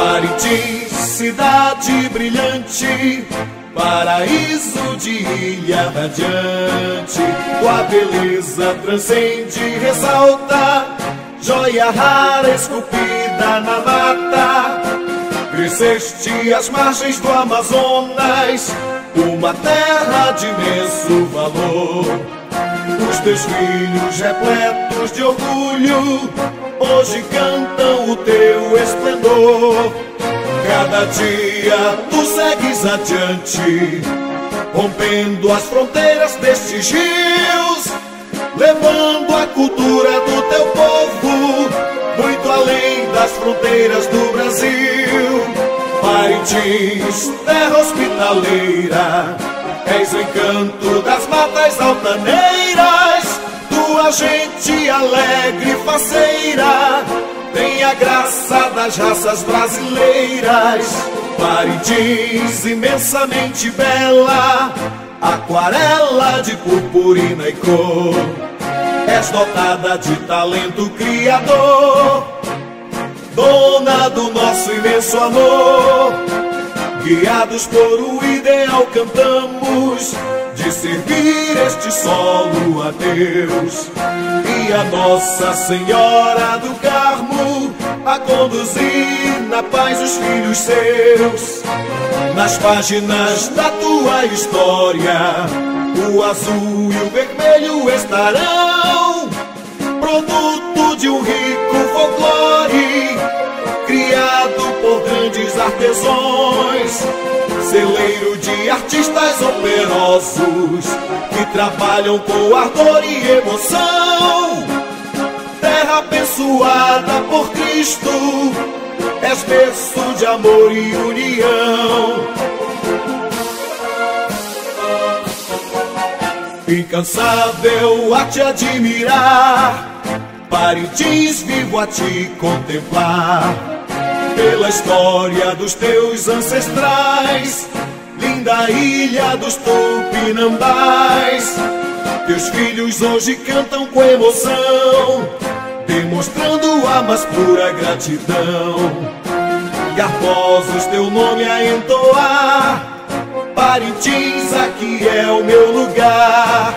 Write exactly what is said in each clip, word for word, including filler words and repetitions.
Parintins, cidade brilhante, paraíso de ilha radiante, tua beleza transcende e ressalta, joia rara esculpida na mata. Cresceste às margens do Amazonas, uma terra de imenso valor. Os teus filhos repletos de orgulho hoje cantam o teu esplendor. Cada dia tu segues adiante, rompendo as fronteiras destes rios, levando a cultura do teu povo muito além das fronteiras do Brasil. Parintins, terra hospitaleira, és o encanto das matas altaneiras. Tua gente alegre e faceira tem a graça das raças brasileiras. Parintins, imensamente bela, aquarela de purpurina e cor, és dotada de talento criador, dona do nosso imenso amor. Guiados por o ideal cantamos, de servir este solo a Deus, e a Nossa Senhora do Carmo a conduzir na paz os filhos seus. Nas páginas da tua história, o azul e o vermelho estarão, produto de um rico folclore, criado por grandes artesãos, celeiro de artistas operosos que trabalham com ardor e emoção. Terra abençoada por Cristo, és berço de amor e união. Incansável a te admirar, Parintins, vivo a te contemplar. Pela história dos teus ancestrais, linda ilha dos Tupinambás, teus filhos hoje cantam com emoção, demonstrando a mais pura gratidão. Garbosos teu nome a entoar, Parintins, aqui é o meu lugar.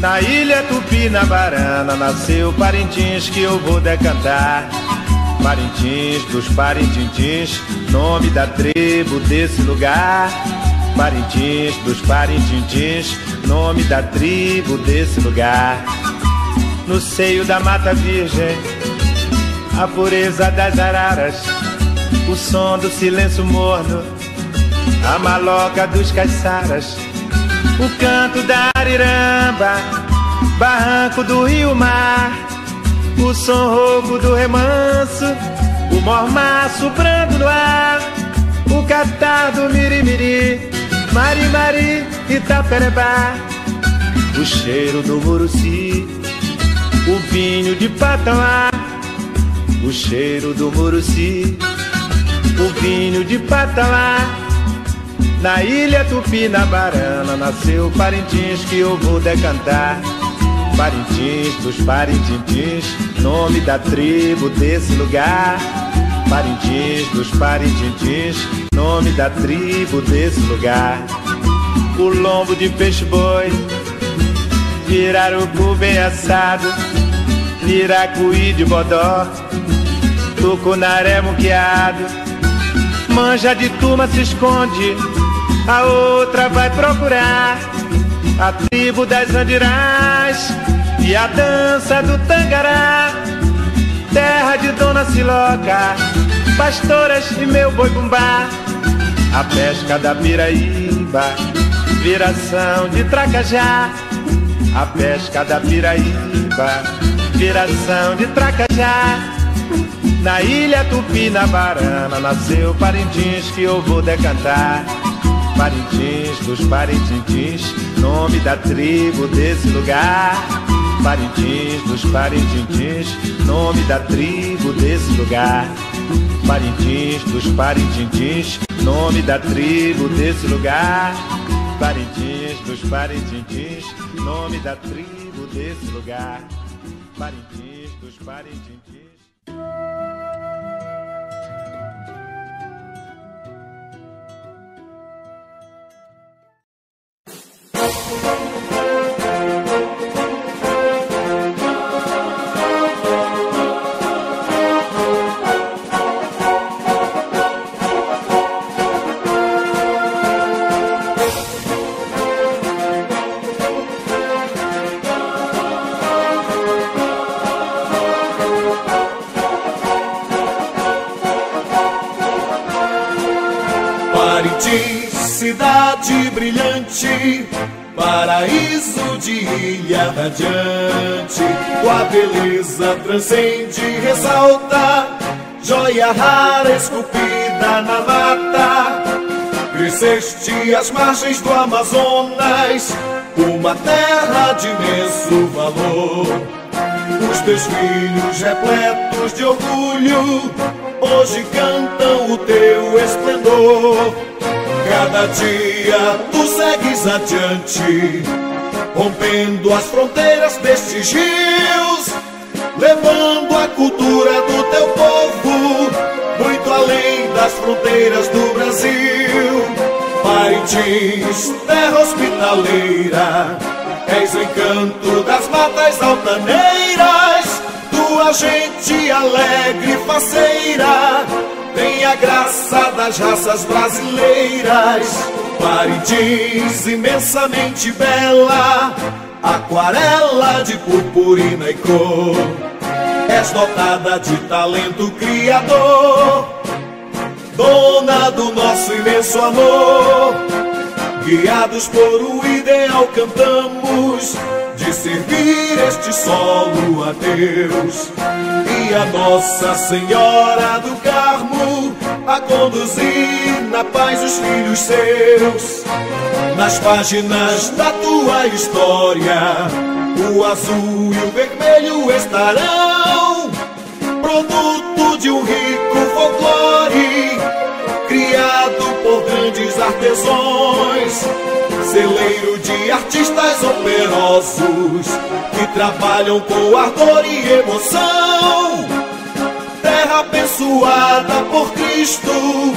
Na ilha Tupinambarana nasceu Parintins, que eu vou decantar. Parintins dos parintintins, nome da tribo desse lugar. Parintins dos parintintins, nome da tribo desse lugar. No seio da mata virgem, a pureza das araras, o som do silêncio morno, a maloca dos caiçaras, o canto da ariramba, barranco do rio mar, o som rouco do remanso, o mormar soprando no ar, o catar do mirimiri, marimari e Itaperebá, o cheiro do muruci, o vinho de Patala, o cheiro do muruci, o vinho de Patala. Na ilha Tupinambarana nasceu Parintins, que eu vou decantar. Parintins dos parintintins, nome da tribo desse lugar. Parintins dos parintintins, nome da tribo desse lugar. O lombo de peixe-boi, pirarucu bem assado, piracuí de bodó, tucunaré muqueado. Manja de turma se esconde, a outra vai procurar a tribo das Andirás e a dança do Tangará. Terra de Dona Siloca, pastoras de meu boi bumbá, a pesca da Piraíba, viração de Tracajá. A pesca da Piraíba, viração de Tracajá. Na ilha Tupinambarana nasceu Parintins, que eu vou decantar. Parintins dos parintins, nome da tribo desse lugar. Parintins dos parintins, nome da tribo desse lugar. Parintins dos parintins, nome da tribo desse lugar. Parintins dos parintins, nome da tribo desse lugar. Parintins dos parintins. Parintins, cidade brilhante, paraíso de ilha radiante, tua beleza transcende e ressalta, joia rara esculpida na mata. Cresceste às margens do Amazonas, uma terra de imenso valor. Os teus filhos repletos de orgulho hoje cantam o teu esplendor. Cada dia tu segues adiante, rompendo as fronteiras destes rios, levando a cultura do teu povo muito além das fronteiras do Brasil. Parintins, terra hospitaleira, és o encanto das matas altaneiras. Tua gente alegre e faceira tem a graça das raças brasileiras. Parintins, imensamente bela, aquarela de purpurina e cor, és dotada de talento criador, dona do nosso imenso amor. Guiados por um ideal cantamos, de servir este solo a Deus, e a Nossa Senhora do Carmo a conduzir na paz os filhos seus. Nas páginas da tua história, o azul e o vermelho estarão, produto de um rico folclore, criado por grandes artesãos, celeiro de artistas operosos que trabalham com ardor e emoção. Terra abençoada por Cristo,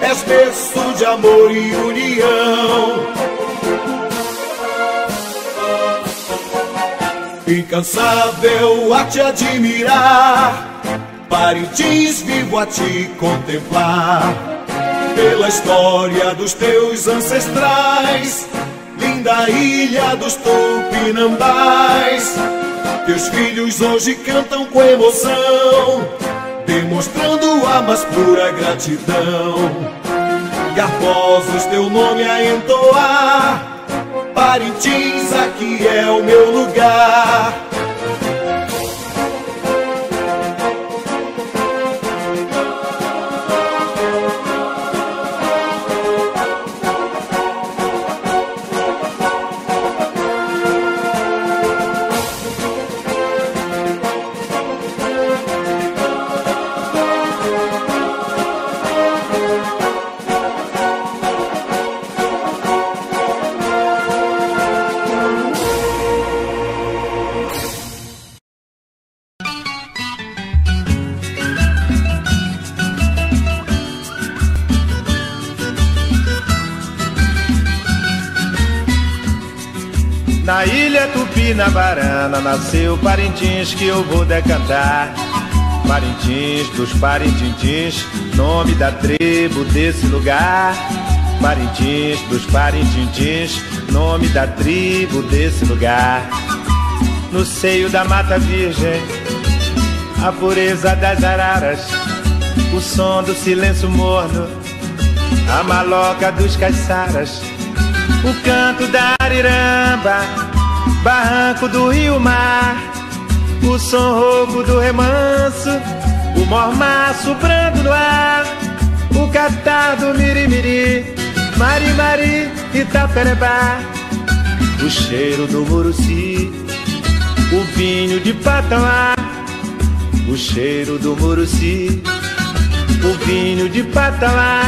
és berço de amor e união. Incansável a te admirar, Parintins, vivo a te contemplar. Pela história dos teus ancestrais, linda ilha dos Tupinambás, teus filhos hoje cantam com emoção, demonstrando a mais pura gratidão. Garbosos teu nome a entoar, Parintins, aqui é o meu lugar. Na ilha Tupinambarana nasceu Parintins que eu vou decantar. Parintins dos parintintins, nome da tribo desse lugar. Parintins dos parintintins, nome da tribo desse lugar. No seio da mata virgem, a pureza das araras, o som do silêncio morno, a maloca dos caiçaras, o canto da ariramba, barranco do rio mar, o som rouco do remanso, o mormaço brando no ar, o catar do mirimiri, marimari, Itaperebá, o cheiro do muruci, o vinho de Patala, o cheiro do muruci, o vinho de Patala.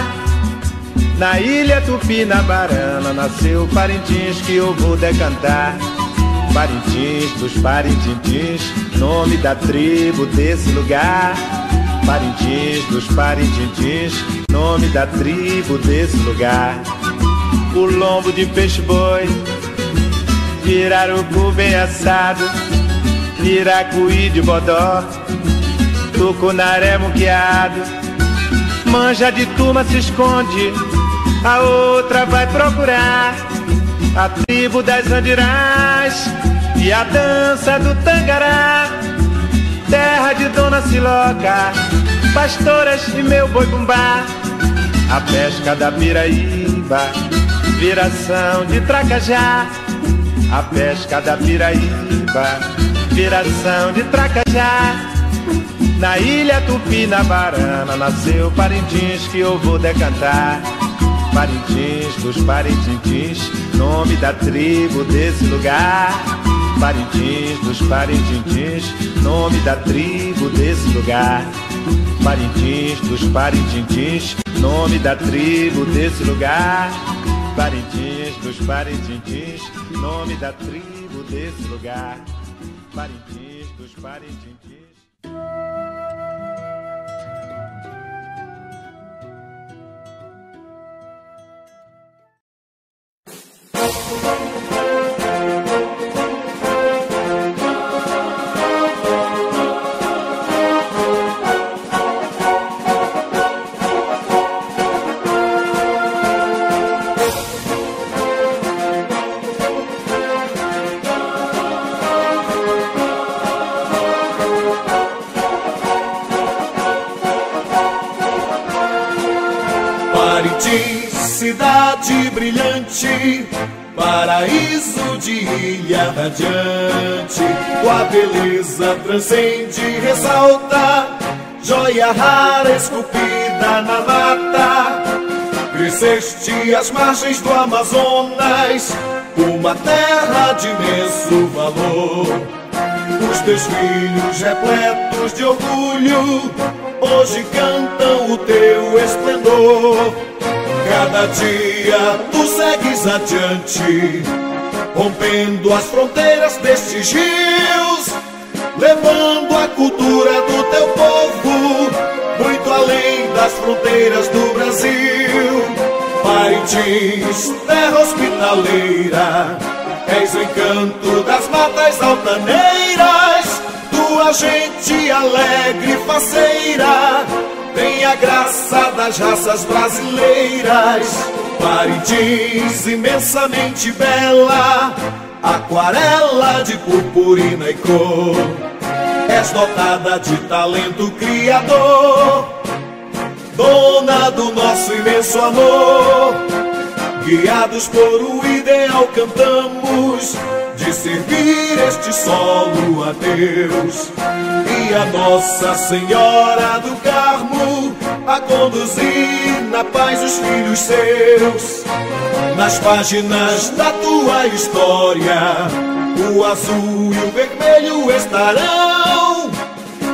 Na ilha Tupinambarana nasceu Parintins que eu vou decantar. Parintins dos parintintins, nome da tribo desse lugar. Parintins dos parintintins, nome da tribo desse lugar. O lombo de peixe-boi, pirarucu bem assado, piracuí de bodó, tucunaré muqueado, manja de turma se esconde, a outra vai procurar a tribo das Andirás e a dança do Tangará. Terra de Dona Siloca, pastoras e meu boi bumbá, a pesca da Piraíba, viração de Tracajá. A pesca da Piraíba, viração de Tracajá. Na ilha Tupinambarana nasceu Parintins que eu vou decantar. Parintins dos parintintins, nome da tribo desse lugar. Parintins dos parintintins, nome da tribo desse lugar. Parintins dos parintintins, nome da tribo desse lugar. Parintins dos parintintins, nome da tribo desse lugar. Parintins dos parintintins. Parintins, cidade brilhante, paraíso de ilha radiante, tua beleza transcende e ressalta, joia rara esculpida na mata. Cresceste às margens do Amazonas, uma terra de imenso valor. Os teus filhos repletos de orgulho, hoje cantam o teu esplendor. Cada dia tu segues adiante, rompendo as fronteiras destes rios, levando a cultura do teu povo muito além das fronteiras do Brasil. Parintins, terra hospitaleira, és o encanto das matas altaneiras, tua gente alegre e faceira tem a graça das raças brasileiras. Parintins, imensamente bela, aquarela de purpurina e cor, és dotada de talento criador, dona do nosso imenso amor. Guiados por um ideal cantamos, de servir este solo a Deus, e a Nossa Senhora do Carmo a conduzir na paz os filhos seus. Nas páginas da tua história, o azul e o vermelho estarão,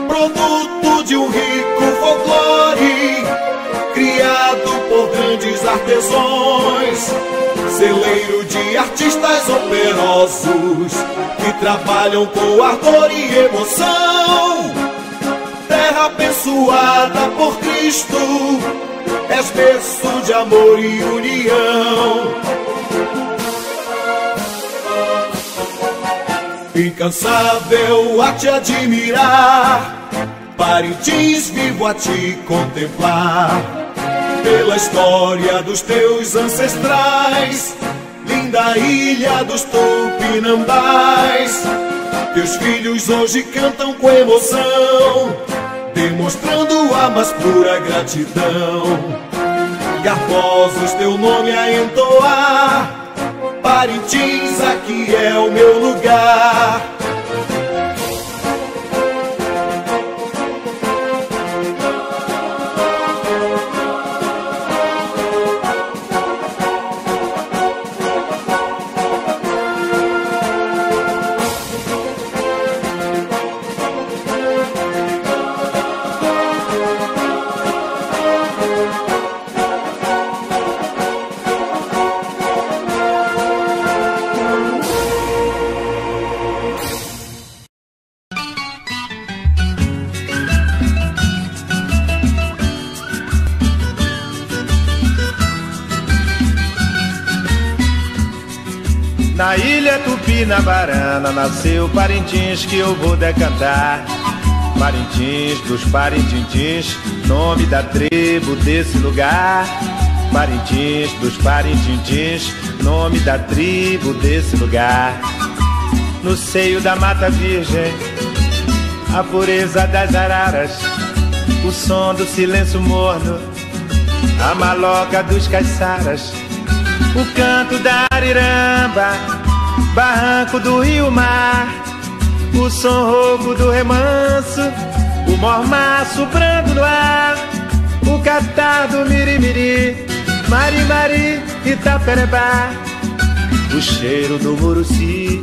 produto de um rico folclore, criado por grandes artesãos, celeiro de artistas operosos que trabalham com ardor e emoção. Terra abençoada por Cristo, és berço de amor e união. incansável a te admirar, Parintins vivo a te contemplar, pela história dos teus ancestrais, linda ilha dos Tupinambás. Teus filhos hoje cantam com emoção, demonstrando a mais pura gratidão. Garbosos teu nome a entoar, Parintins, aqui é o meu lugar. Na ilha Tupinambarana nasceu Parintins que eu vou decantar. Parintins dos parintintins, nome da tribo desse lugar. Parintins dos parintintins, nome da tribo desse lugar. No seio da mata virgem, a pureza das araras, o som do silêncio morno, a maloca dos caiçaras, o canto da ariramba, barranco do rio mar, o som rouco do remanso, o mormar soprando no ar, o catar do mirimiri, marimari e Itaperebá, o cheiro do muruci,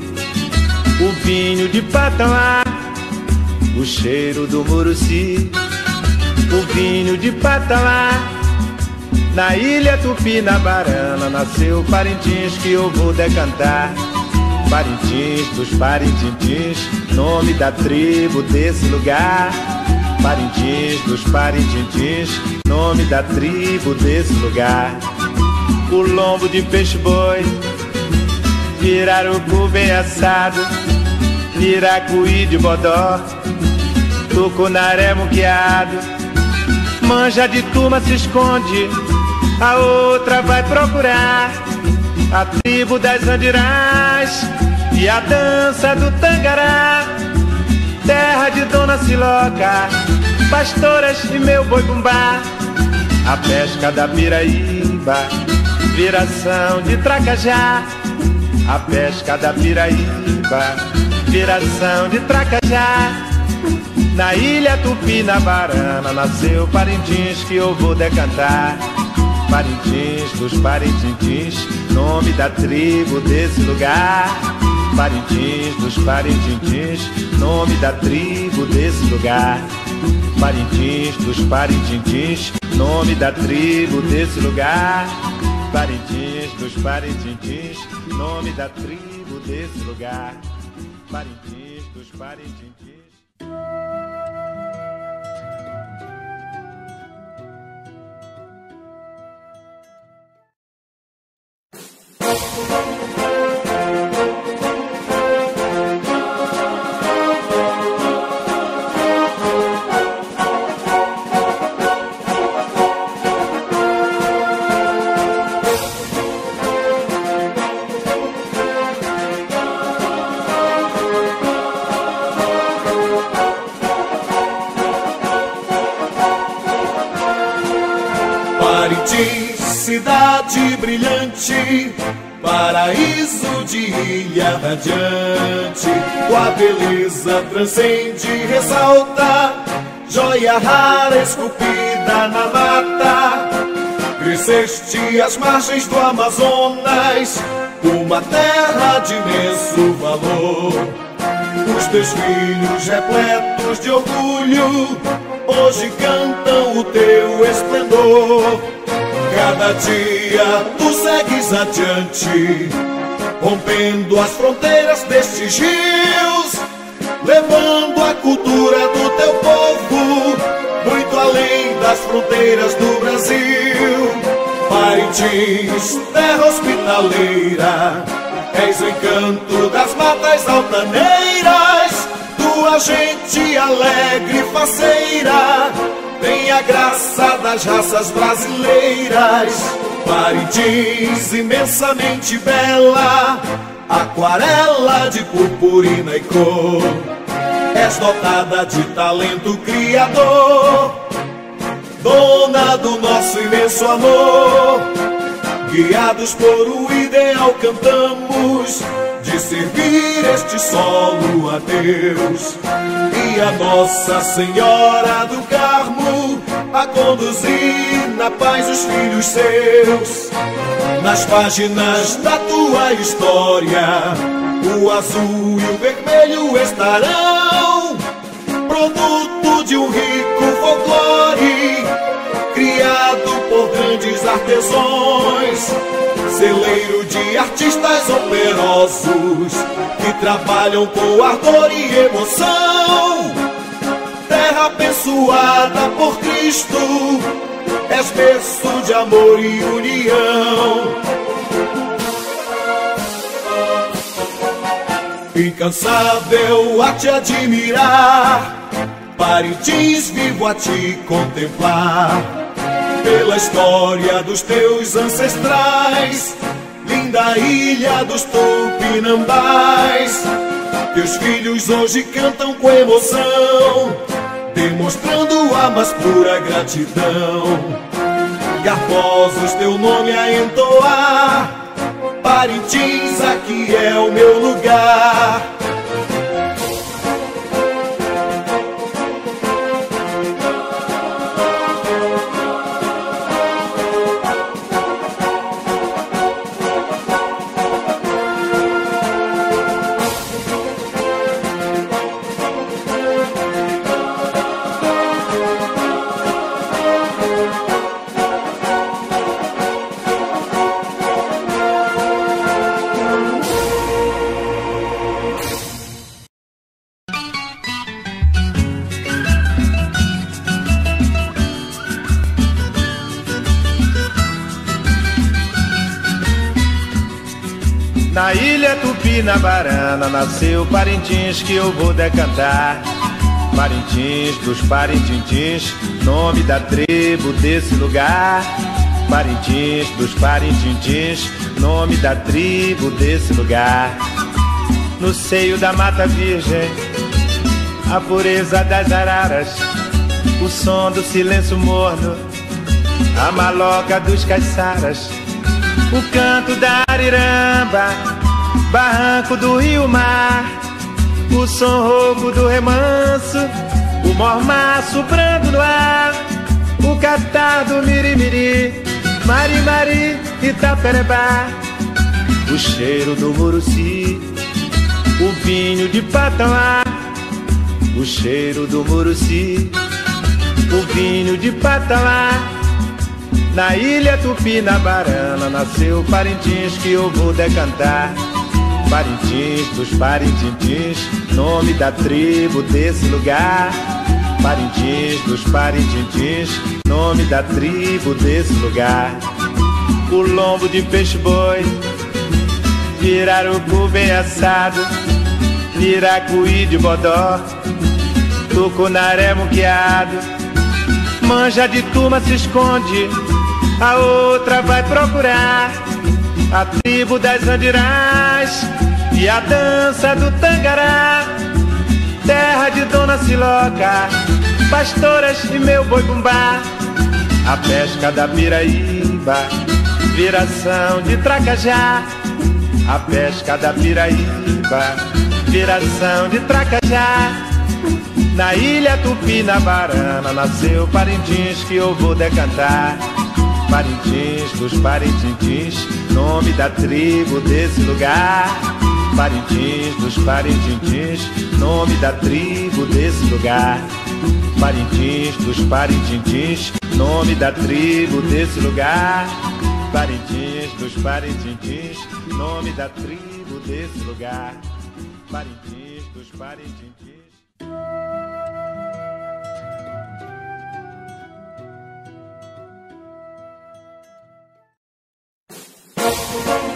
o vinho de Patala, o cheiro do muruci, o vinho de Patala. Na ilha Tupinambarana nasceu Parintins que eu vou decantar. Parintins dos parintintins, nome da tribo desse lugar. Parintins dos parintintins, nome da tribo desse lugar. O lombo de peixe-boi, pirarucu bem assado, piracuí de bodó, tucunaré muqueado, manja de turma se esconde, a outra vai procurar, a tribo das Andirás e a dança do Tangará. Terra de Dona Siloca, pastoras e meu boi-bumbá, a pesca da Piraíba, viração de Tracajá. A pesca da Piraíba, viração de Tracajá. Na ilha Tupinambarana nasceu Parintins que eu vou decantar. Parintins dos parintintins, nome da tribo desse lugar. Parintins dos parintintins, nome da tribo desse lugar. Parintins dos parintintins, nome da tribo desse lugar. Parintins dos parintintins, nome da tribo desse lugar. Parintins dos parintintins. Parintins, cidade brilhante, paraíso de ilha radiante, tua beleza transcende e ressalta, joia rara esculpida na mata. Cresceste às margens do Amazonas, uma terra de imenso valor. Os teus filhos repletos de orgulho, hoje cantam o teu esplendor. Cada dia tu segues adiante, rompendo as fronteiras destes rios, levando a cultura do teu povo muito além das fronteiras do Brasil. Parintins, terra hospitaleira, és o encanto das maravilhas. rodas altaneiras, tua gente alegre e faceira, tem a graça das raças brasileiras. Parintins imensamente bela, aquarela de purpurina e cor, és dotada de talento criador, dona do nosso imenso amor. Guiados por o ideal cantamos, de servir este solo a Deus, e a Nossa Senhora do Carmo a conduzir na paz os filhos seus. Nas páginas da tua história, o azul e o vermelho estarão, produto de um rico folclore, criado por grandes artesãos, celeiro de artistas operosos, que trabalham com ardor e emoção. Terra abençoada por Cristo, és berço de amor e união. Incansável a te admirar, Parintins vivo a te contemplar, pela história dos teus ancestrais, linda ilha dos Tupinambás. Teus filhos hoje cantam com emoção, demonstrando a mais pura gratidão. Garbosos teu nome a entoar, Parintins aqui é o meu lugar. Na ilha Tupinambarana nasceu Parintins que eu vou decantar. Parintins dos parintintins, nome da tribo desse lugar. Parintins dos parintintins, nome da tribo desse lugar. No seio da mata virgem, a pureza das araras, o som do silêncio morno, a maloca dos caiçaras, o canto da ariramba, barranco do rio mar, o som rouco do remanso, o mormar soprando no ar, o catar do mirimiri, marimari e Itaperebá, o cheiro do muruci, o vinho de Patala, o cheiro do muruci, o vinho de Patala. Na ilha Tupinambarana nasceu Parintins que eu vou decantar. Parintins dos parintintins, nome da tribo desse lugar. Parintins dos parintintins, nome da tribo desse lugar. O lombo de peixe-boi, pirarucu bem assado, piracuí de bodó, tucunaré muqueado, manja de turma se esconde, a outra vai procurar, a tribo das Andirás e a dança do Tangará. Terra de Dona Siloca, pastoras e meu boi bumbá, a pesca da Piraíba, viração de Tracajá. A pesca da Piraíba, viração de Tracajá. Na ilha Tupinambarana nasceu Parintins que eu vou decantar. Parintins dos parintintins, nome da tribo desse lugar. Parintins dos parintintins, nome da tribo desse lugar. Parintins dos parintintins, nome da tribo desse lugar. Parintins dos parintintins, nome da tribo desse lugar. Parintins dos parintintins. We'll be right back.